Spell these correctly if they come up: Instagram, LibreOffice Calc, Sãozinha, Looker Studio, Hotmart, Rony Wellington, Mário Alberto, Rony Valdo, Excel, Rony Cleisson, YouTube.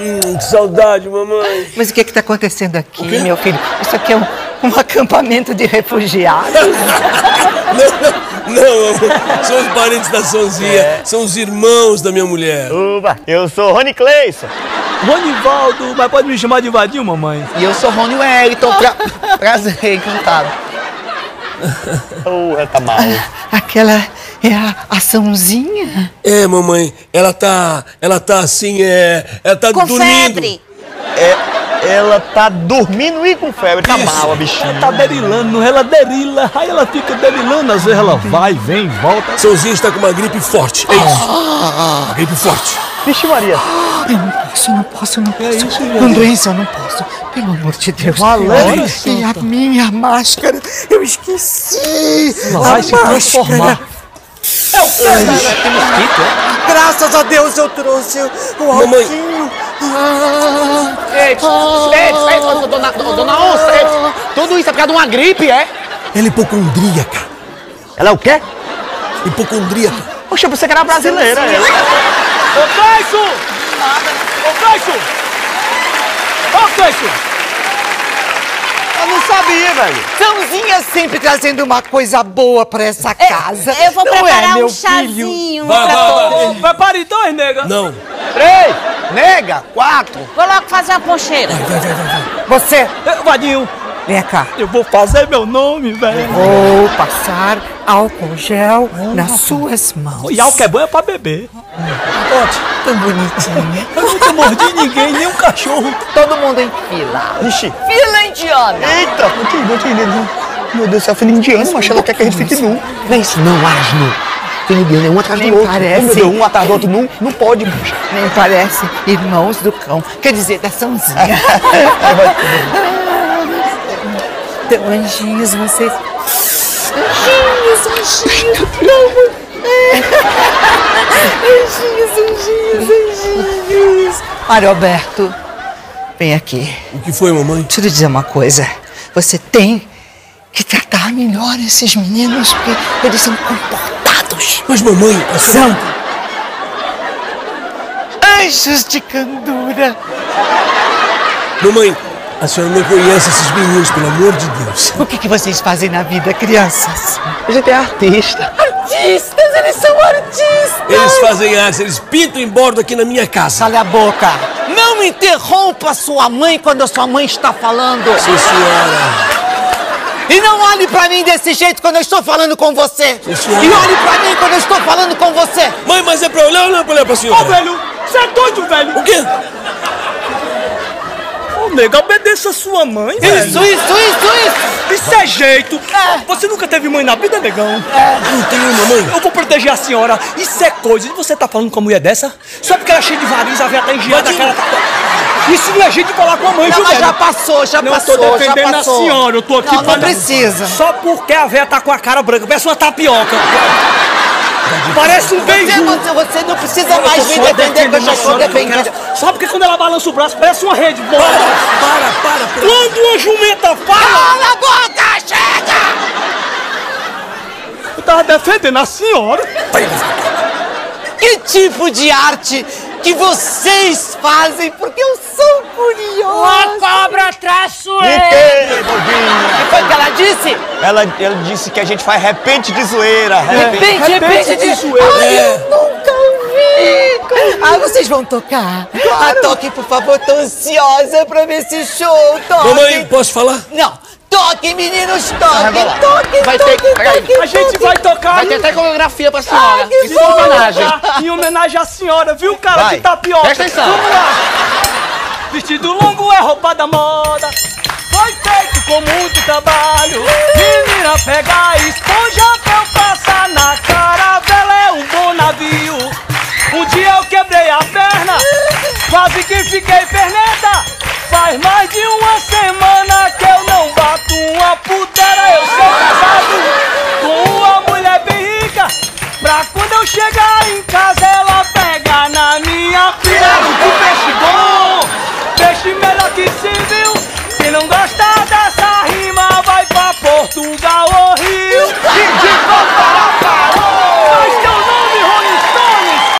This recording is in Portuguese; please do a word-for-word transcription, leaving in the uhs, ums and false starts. Hum, que saudade, mamãe. Mas o que é que tá acontecendo aqui, meu filho? Isso aqui é um, um acampamento de refugiados. Não, não, não, são os parentes da Sãozinha, é. São os irmãos da minha mulher. Uba, eu sou Rony Cleisson. Rony Valdo, mas pode me chamar de Vadinho, mamãe. E eu sou Rony Wellington, pra... prazer, encantado. Oh, ela tá mal. Aquela é a, a Sãozinha? É, mamãe, ela tá, ela tá assim, é, ela tá com dormindo. Com febre. É... Ela tá dormindo e com febre, tá mal a bichinha. Ela tá derilando, ela derila, aí ela fica derilando, às vezes ela vai, vem, volta. Sãozinha está com uma gripe forte, é isso. Uma gripe forte. Vixe Maria. Eu não posso, eu não posso, eu não posso. Com doença eu não posso, pelo amor de Deus. E a minha máscara, eu esqueci. Vai se transformar. É o que? Graças a Deus eu trouxe o alquinho. Eita, eita, dona, dona onça, eita. Tudo isso é por causa de uma gripe, é? Ela é hipocondríaca. Ela é o quê? Hipocondríaca. Poxa, você que era brasileira, é? Ô, Cleisson! Ô, Cleisson! Ô, Cleisson! Eu não sabia, velho. Sãozinha sempre trazendo uma coisa boa pra essa casa. Eu, eu vou não preparar é, um chazinho vai, pra todos. Prepare dois, nega. Não. Três, nega. Quatro. Vou logo fazer uma poncheira. Vai, vai, vai, vai. Você. Eu, Vadinho. Vem cá. Eu vou fazer meu nome, velho. Vou passar álcool gel oh, nas nossa. suas mãos. E álcool é bom é pra beber. Ótimo. Tão bonitinha. Eu nunca mordi ninguém, nem um cachorro. Todo mundo em fila. Vixe. Fila indiana. Eita. Não tem, não tem, não. Meu Deus do céu, fila indiana, mas ela quer que a gente fique nu. Não é isso não, asno. Fila indiana é um atrás do outro. Parece. Meu Deus, um atrás do outro nu, não pode. Nem parece irmãos do cão. Quer dizer, da Sãozinha. Então, anjinhos, vocês... Anjinhos, anjinhos, prova. Anjinhos, anjinhos, anjinhos. Mário Alberto, vem aqui. O que foi, mamãe? Deixa eu te dizer uma coisa. Você tem que tratar melhor esses meninos, porque eles são comportados. Mas, mamãe... São... Senhora... Anjos de candura. Mamãe... A senhora não conhece esses meninos, pelo amor de Deus. O que, que vocês fazem na vida, crianças? A gente é artista. Artistas, eles são artistas. Eles fazem arte, eles pintam em bordo aqui na minha casa. Cala a boca. Não interrompa sua mãe quando a sua mãe está falando. Sim, senhora. E não olhe pra mim desse jeito quando eu estou falando com você. Sim, senhora. E olhe pra mim quando eu estou falando com você. Mãe, mas é pra olhar ou não é pra olhar pra senhora? Ô, velho, você é doido, velho. O quê? Nego, obedeça a sua mãe, isso, velho. Isso, isso, isso, isso. Isso é jeito. É. Você nunca teve mãe na vida, negão? É. Não tenho, mamãe. Eu vou proteger a senhora. Isso é coisa. E você tá falando com a mulher dessa? Só porque ela é cheia de variz, a veia tá engiada, cara tá... Isso não é jeito de falar com a mãe, viu, velho? Já passou, já não, passou, já passou. Eu tô defendendo a senhora. Eu tô aqui não, pra... Não precisa. Só porque a veia tá com a cara branca. Parece uma tapioca. Parece um beijo. Você, você não precisa eu mais me defender, que eu já estou defendendo. Só porque quando ela balança o braço, parece uma rede. Para, para, para, para. Quando uma jumenta fala... Cala a boca, chega! Eu tava defendendo a senhora. Que tipo de arte que vocês fazem? Porque eu sou curiosa. Uma cobra traiçoeira. O que foi que ela disse? Ela, ela disse que a gente faz repente de zoeira. Repente, repente, repente, repente de zoeira. Ai, é. Eu nunca ouvi. Ah, vocês vão tocar? Claro. Ah, toquem, por favor. Tô ansiosa pra ver esse show. Toquem. Mamãe, posso falar? Não. Toquem, meninos. Toquem, toquem, vai toquem, ter... toquem, toquem. A gente vai tocar. Vai ter até coreografia pra senhora. Ai, em sua homenagem. Em homenagem à senhora, viu, cara? Vai. De tapioca. Presta atenção. Vamos lá. Vestido longo é roupa da moda. Foi feito com muito trabalho. Menina, pega a esponja pra eu passar na cara. Ela é um bom navio. Um dia eu quebrei a perna, quase que fiquei perneta. Faz mais de uma semana que eu não bato uma putera. Eu sou casado com uma mulher bem rica pra